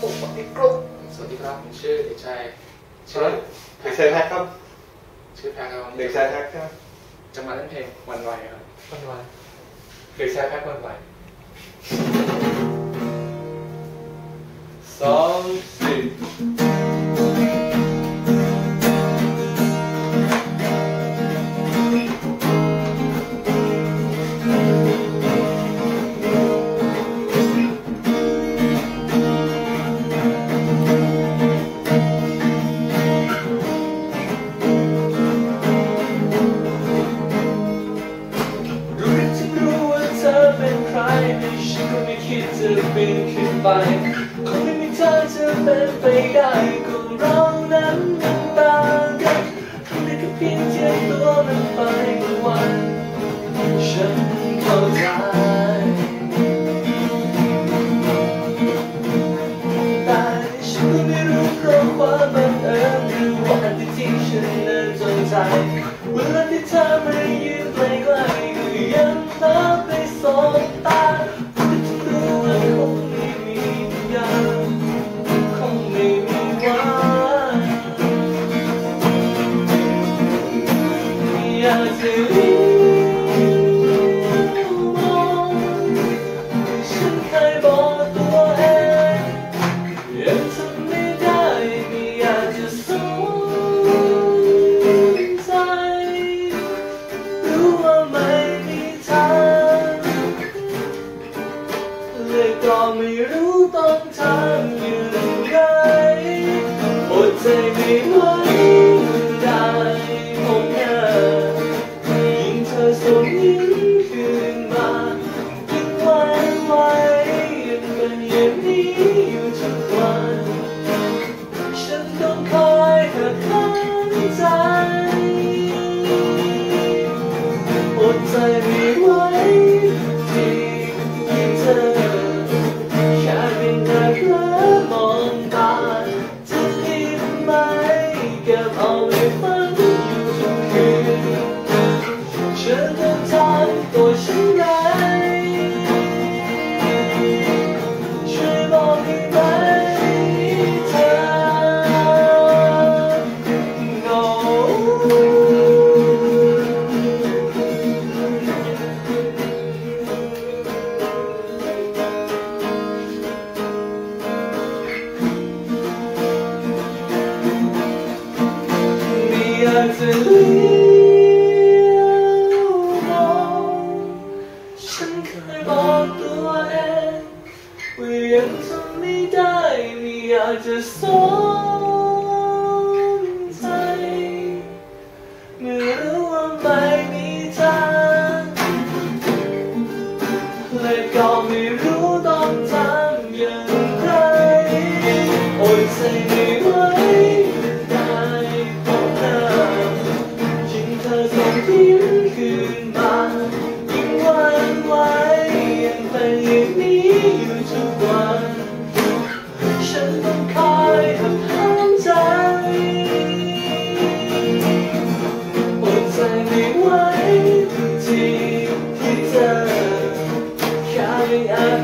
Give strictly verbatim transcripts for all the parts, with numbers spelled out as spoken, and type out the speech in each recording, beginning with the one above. ปุ๊บปฏิกรุ๊ปสวัสดีครับผมชื่อเด็กชายชื่อเด็กชายแพทครับชื่อแพทครับเด็กชายแพทครับจะมาเล่นเพลงวันไวครับวันไวเด็กชายแพทวันไวสองสี่คงไม่มีเธอจะเป็นไปได้ของเรานั้นมันต่างกันคงได้แค่เพียงเทียบตัวมันไปวันฉันเข้าใจแต่ฉันก็ไม่รู้เพราะความบังเอิญหรือว่าที่จริงฉันนั้นจงใจเวลาที่เธอไม่ยืนใกล้ใกล้ก็ยังนับไปสองตาHãy subscribe cho kênh Ghiền Mì Gõ Để không bỏ lỡ những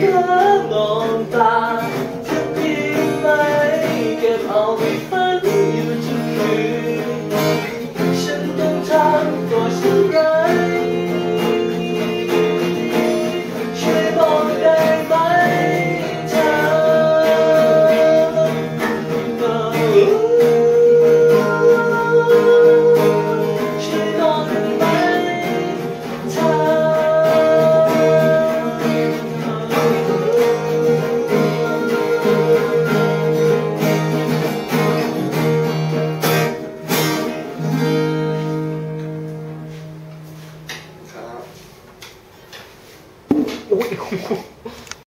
video hấp dẫn